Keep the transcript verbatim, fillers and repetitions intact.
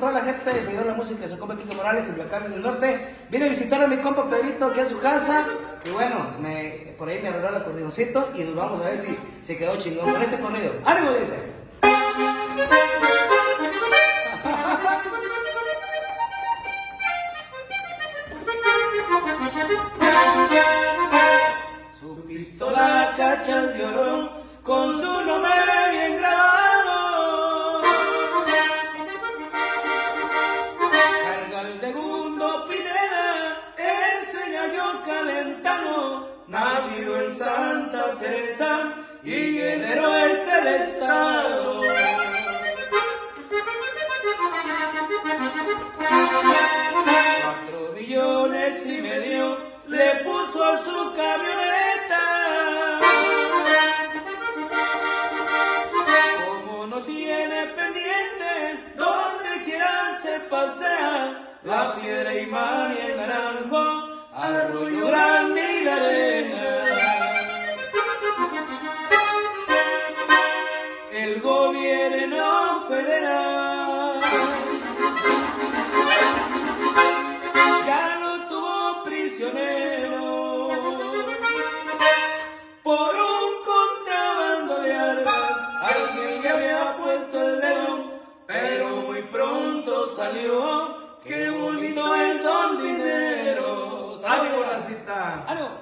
toda la gente de Señor la Música, su compa Quique Morales, Implacables del Norte. Vine a visitar a mi compa Pedrito, que es su casa. Y bueno, me, por ahí me arregló el acordeoncito y nos vamos a ver si se quedó chingón con este corrido. ¡Ánimo, dice! Su pistola cachas de oro con su nombre bien grabado, carga el de Gundo Pineda, ese gallo calentano, nacido en Santa Teresa y guerrero es el estado. Cuatro millones y medio le puso a su camioneta. Como no tiene pendientes, donde quiera se pasea, la piedra y mar y el naranjo, arroyo grande y la arena. El gobierno federal ya lo tuvo prisionero por un contrabando de armas. Alguien le había puesto el dedo, pero muy pronto salió. Qué bonito es don dinero. ¡Salve, bolacita!